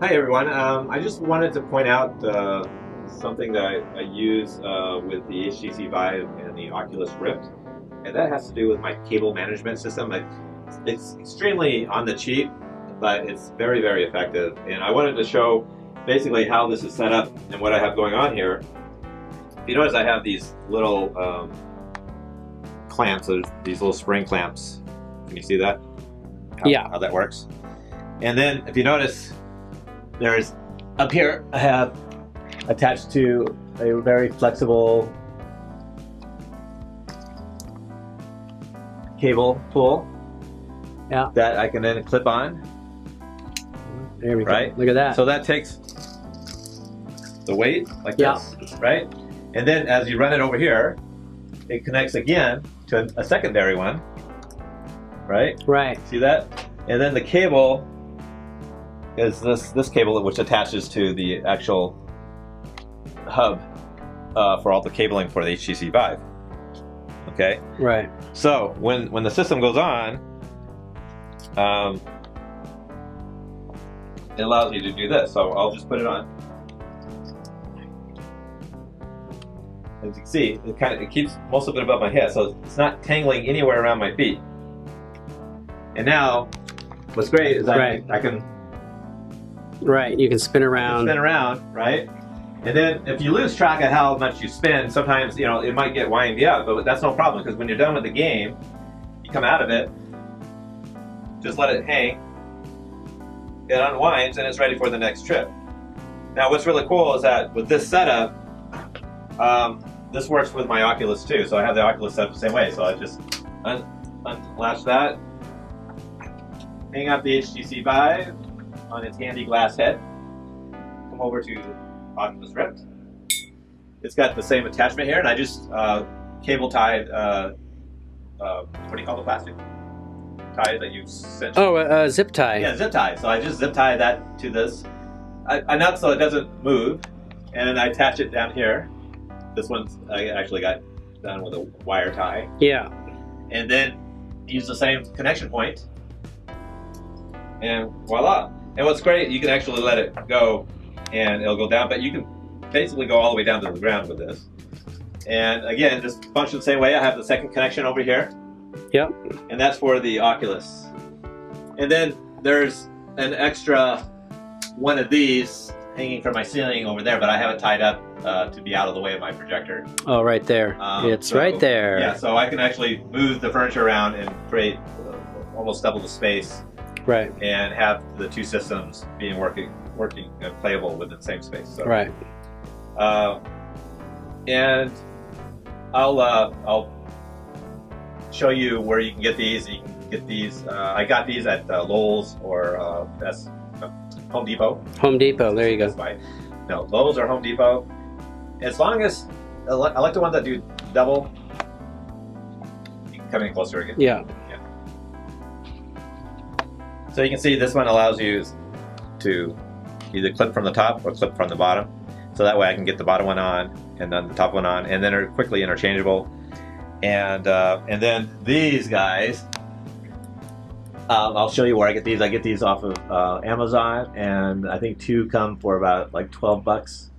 Hi everyone, I just wanted to point out something that I use with the HTC Vive and the Oculus Rift, and that has to do with my cable management system. It's extremely on the cheap, but it's very, very effective, and I wanted to show basically how this is set up and what I have going on here. If you notice, I have these little clamps, these little spring clamps. Can you see that? How that works? And then if you notice, there's, up here, I have attached to a very flexible cable pull that I can then clip on. There we go. Right? Look at that. So that takes the weight like this, right? And then as you run it over here, it connects again to a secondary one, right? Right. See that? And then the cable is this cable, which attaches to the actual hub for all the cabling for the HTC Vive. Okay? Right. So when the system goes on, it allows you to do this. So I'll just put it on. As you can see, it keeps most of it above my head, so it's not tangling anywhere around my feet. And now, what's great is you can spin around. Right? And then if you lose track of how much you spin, sometimes, you know, it might get windy up, but that's no problem, because when you're done with the game, you come out of it, just let it hang, it unwinds, and it's ready for the next trip. Now what's really cool is that with this setup, this works with my Oculus too, so I have the Oculus set up the same way, so I just unlatch that, hang up the HTC Vive on its handy glass head, come over to Oculus Rift. It's got the same attachment here, and I just cable tied, what do you call the plastic tie that you sent? Oh, zip tie. Yeah, zip tie. So I just zip tie that to this, enough so it doesn't move, and I attach it down here. This one I actually got done with a wire tie. Yeah. And then use the same connection point, and voila. And what's great, you can actually let it go and it'll go down, but you can basically go all the way down to the ground with this. And again, just function the same way. I have the second connection over here. Yep. And that's for the Oculus. And then there's an extra one of these hanging from my ceiling over there, but I have it tied up to be out of the way of my projector. Oh, right there. Right there. Yeah, so I can actually move the furniture around and create almost double the space. Right. And have the two systems being working and playable within the same space. So, right. And I'll show you where you can get these. You can get these. I got these at Lowe's or Home Depot. Home Depot. There you go. No, Lowe's or Home Depot. As long as I like the ones that do double. You can come in closer again. Yeah. So you can see this one allows you to either clip from the top or clip from the bottom. So that way I can get the bottom one on and then the top one on, and then they're quickly interchangeable. And then these guys, I'll show you where I get these. I get these off of Amazon, and I think two come for about like 12 bucks,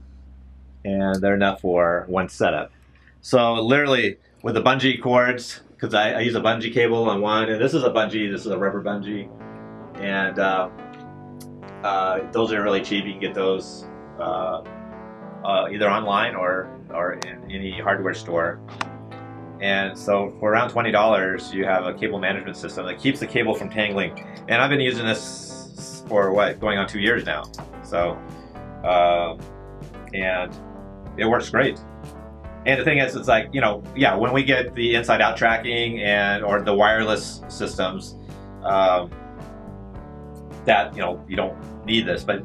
and they're enough for one setup. So literally with the bungee cords, because I use a bungee cable on one, and this is a bungee, this is a rubber bungee. And those are really cheap. You can get those either online or in any hardware store. And so for around $20, you have a cable management system that keeps the cable from tangling. And I've been using this for what, going on 2 years now. So, and it works great. And the thing is, it's like, you know, yeah, when we get the inside out tracking and, or the wireless systems, that, you know, you don't need this, but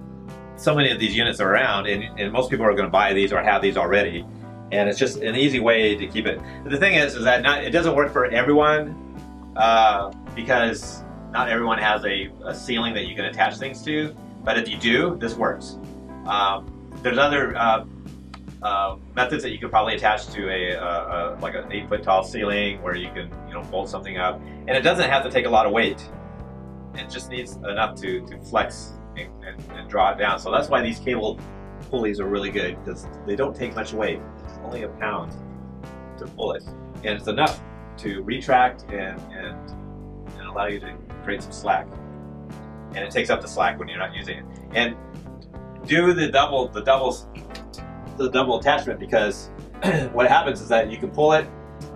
so many of these units are around, and most people are going to buy these or have these already, and it's just an easy way to keep it. But the thing is that it doesn't work for everyone, because not everyone has a ceiling that you can attach things to, but if you do, this works. There's other methods that you could probably attach to a like an 8-foot tall ceiling where you can, you know, bolt something up, and it doesn't have to take a lot of weight. It just needs enough to flex and draw it down. So that's why these cable pulleys are really good, because they don't take much weight. It's only a pound to pull it, and it's enough to retract and allow you to create some slack. And it takes up the slack when you're not using it. And do the double attachment, because what happens is that you can pull it.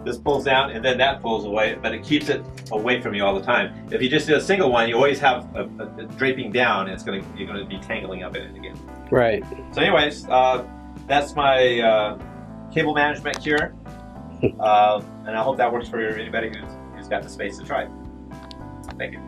This pulls down, and then that pulls away, but it keeps it away from you all the time. If you just do a single one, you always have a draping down, and it's gonna, you're going to be tangling up in it again. Right. So anyways, that's my cable management cure, and I hope that works for anybody who's got the space to try it. Thank you.